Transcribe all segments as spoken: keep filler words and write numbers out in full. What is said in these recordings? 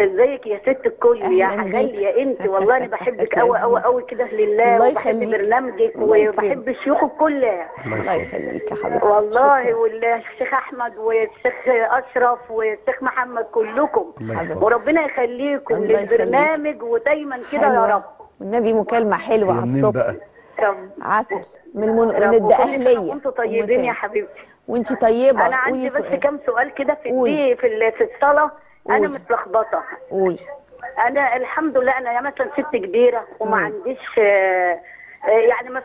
ازيك يا ست الكل يا حاجالي يا انت؟ والله انا بحبك قوي قوي قوي كده لله، وبحب برنامجك وبحب الشيوخ كلها. الله يخليك يا حبيبتي والله، والشيخ احمد والشيخ اشرف والشيخ محمد كلكم، وربنا يخليكم للبرنامج ودايما كده يا رب. والنبي مكالمه حلوه على الصبح عسل من من الدقهليه. انتوا طيبين يا حبيبتي وانتي طيبه. انا عندي بس كام سؤال كده في قولي. في في الصلاه انا متلخبطه. قولي. انا الحمد لله انا مثلا ست كبيره وما مم. عنديش يعني ما,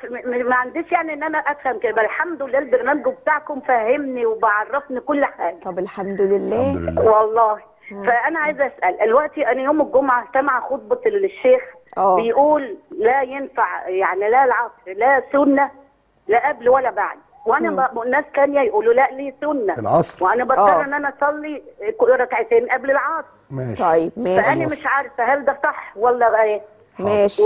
ما عنديش يعني ان انا افهم كده. الحمد لله البرنامج بتاعكم فهمني وبعرفني كل حاجه. طب الحمد لله, الحمد لله. والله مم. فانا عايزه اسال دلوقتي. انا يوم الجمعه سامعه خطبه الشيخ أوه. بيقول لا ينفع يعني لا العصر لا سنه لا قبل ولا بعد، وانا الناس ثانيه يقولوا لا لي سنه العصر، وانا بضطر ان انا اصلي ركعتين قبل العصر. ماشي طيب ماشي. فانا مش عارفه هل ده صح ولا ايه؟ ماشي.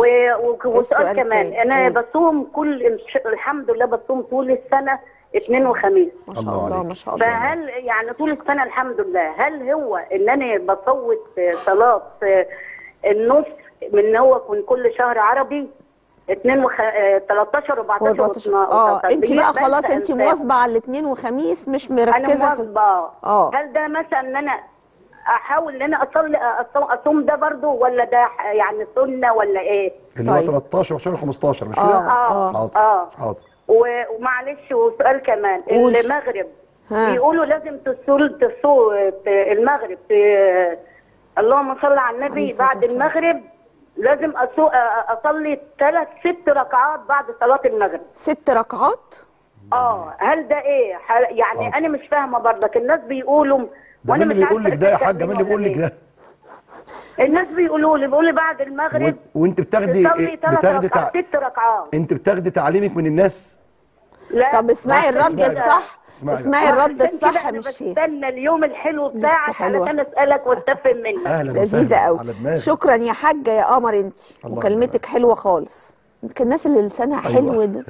وسؤال كمان، انا بصوم كل الحمد لله بصوم طول السنه اثنين وخميس. ما شاء الله, الله ما شاء الله. فهل يعني طول السنه الحمد لله، هل هو ان انا بصوت صلاه النص من هو من كل شهر عربي اثنين وخ... تلتاشر واربعتاشر واتناشر؟ اه انت بقى خلاص انت مواظبه على الاثنين وخميس مش مركزه في اه هل ده مثلا ان انا احاول ان انا اصلي اصوم ده برضه ولا ده يعني سنه ولا ايه؟ اللي هو تلتاشر واربعتاشر وخمستاشر مش كده؟ اه حاضر اه حاضر. ومعلش وسؤال كمان، المغرب بيقولوا لازم تصول تصول المغرب اللهم صل على النبي بعد المغرب لازم اصلي ثلاث ست ركعات بعد صلاه المغرب. ست ركعات؟ اه هل ده ايه؟ يعني أوه. انا مش فاهمه برضك. الناس بيقولوا وانا مش عارفه. مين اللي بيقول لك ده يا حاجه؟ مين اللي بيقول لك ده؟ الناس بيقولوا لي بيقول لي بعد المغرب وانت بتاخدي بتاخدي تع... ست ركعات. انت بتاخدي تعليمك من الناس؟ لا. طب اسمعي الرد الصح، اسمعي الرد الصح. مش بستنى اليوم الحلو بتاعك علشان اسالك واستفهم منك. لذيذه قوي. شكرا يا حاجه يا قمر، انت مكالمتك حلوه خالص. الناس اللي لسانها حلو ده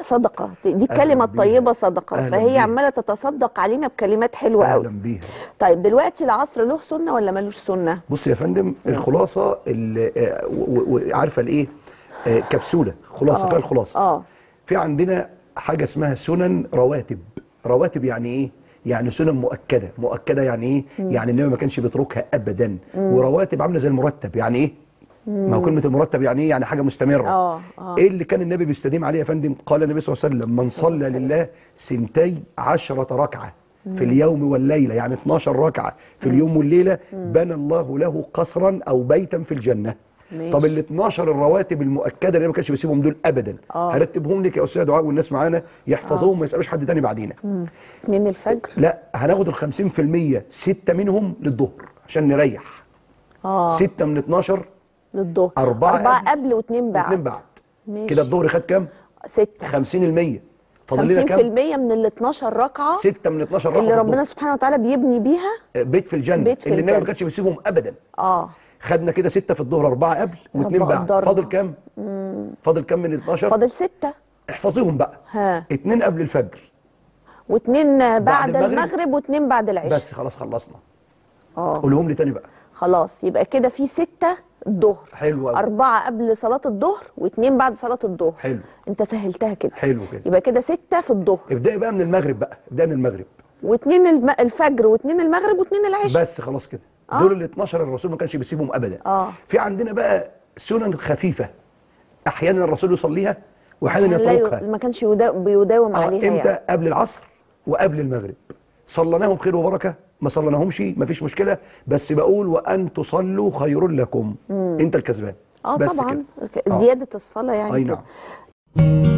صدقه، دي الكلمه الطيبه صدقه، فهي عماله تتصدق علينا بكلمات حلوه قوي. اهلا بيها. طيب دلوقتي العصر له سنه ولا ملوش سنه؟ بص يا فندم الخلاصه عارفه الايه؟ كبسوله خلاصه فيها الخلاصه. اه في عندنا حاجه اسمها سنن رواتب. رواتب يعني ايه؟ يعني سنن مؤكده. مؤكده يعني ايه؟ مم. يعني النبي ما كانش بيتركها ابدا. مم. ورواتب عامله زي المرتب. يعني ايه؟ مم. ما هو كلمه المرتب يعني ايه؟ يعني حاجه مستمره. اه اه ايه اللي كان النبي بيستديم عليه يا فندم؟ قال النبي صلى الله عليه وسلم من صلى لله سنتي عشرة ركعه مم. في اليوم والليله، يعني اتناشر ركعه في مم. اليوم والليله مم. بنى الله له قصرا او بيتا في الجنه. ماشي. طب ال اتناشر الرواتب المؤكده اللي ما كانش بيسيبهم دول ابدا أوه. هرتبهم لك يا استاذ دعاء والناس معانا يحفظوهم ما يسالوش حد تاني بعدينا. اتنين الفجر لا هناخد ال خمسين في المية ستة منهم للظهر عشان نريح. اه ستة من اتناشر للظهر، أربعة, أربعة قبل واثنين بعد. واثنين بعد كده الظهر خد كام؟ ستة. خمسين في المية فاضل لنا كام؟ خمسين في المية من ال اتناشر ركعه. ستة من اتناشر ركعه اللي ربنا سبحانه وتعالى بيبني بيها بيت في الجنه، بيت في اللي النبي ما كانش بيسيبهم ابدا. اه خدنا كده ستة في الظهر، أربعة قبل واثنين بعد. فاضل كام؟ فاضل كام من اتناشر؟ فاضل ستة. احفظيهم بقى. ها اتنين قبل الفجر واثنين بعد, بعد المغرب, المغرب واثنين بعد العشاء. بس خلاص خلصنا. اه قولهم لي تاني بقى. خلاص يبقى كده في ستة الظهر. حلو قوي. أربعة قبل صلاة الظهر واثنين بعد صلاة الظهر. حلو. أنت سهلتها كده. حلو كده. يبقى كده ستة في الظهر. ابدأي بقى من المغرب بقى، ابدأي من المغرب. واثنين الفجر واثنين المغرب واثنين العشاء. بس خلاص كده. آه. دول ال اتناشر الرسول ما كانش بيسيبهم ابدا. آه. في عندنا بقى سنن خفيفه احيانا الرسول يصليها واحيانا يتركها. ما كانش بيداوم آه. عليها. امتى؟ يعني. قبل العصر وقبل المغرب. صليناهم خير وبركه، ما صليناهمش ما فيش مشكله، بس بقول وان تصلوا خير لكم. مم. انت الكسبان. اه بس طبعا كده. زياده آه. الصلاه يعني. اي نعم.